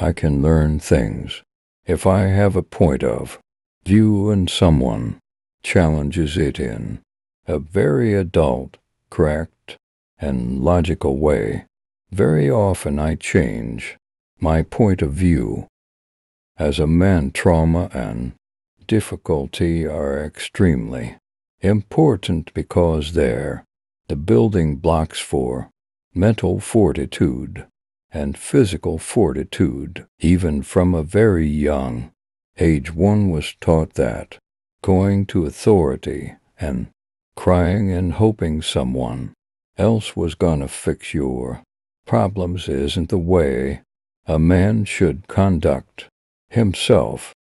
I can learn things. If I have a point of view and someone challenges it in a very adult, correct, and logical way, very often I change my point of view. As a man, trauma and difficulty are extremely important because they're the building blocks for mental fortitude and physical fortitude. Even from a very young age, one was taught that going to authority and crying and hoping someone else was gonna fix your problems isn't the way a man should conduct himself.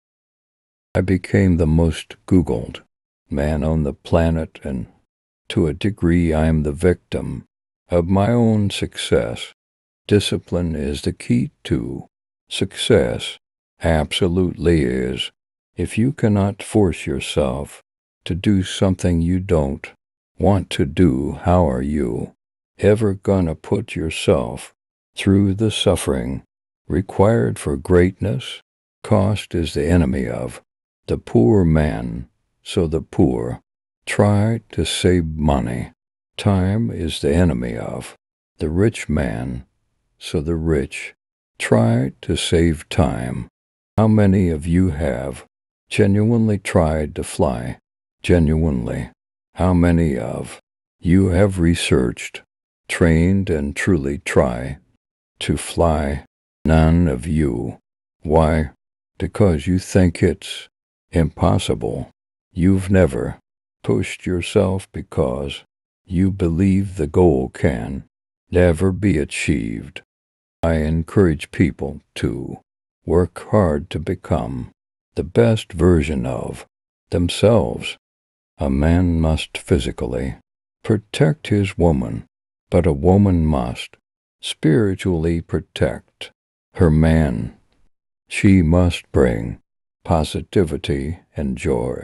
I became the most Googled man on the planet, and to a degree I am the victim of my own success. Discipline is the key to success. Absolutely is. If you cannot force yourself to do something you don't want to do, how are you ever gonna put yourself through the suffering required for greatness? Cost is the enemy of the poor man, so the poor try to save money. Time is the enemy of the rich man, so the rich try to save time. How many of you have genuinely tried to fly? Genuinely. How many of you have researched, trained, and truly try to fly? None of you. Why? Because you think it's impossible. You've never pushed yourself because you believe the goal can never be achieved. I encourage people to work hard to become the best version of themselves. A man must physically protect his woman, but a woman must spiritually protect her man. She must bring positivity and joy.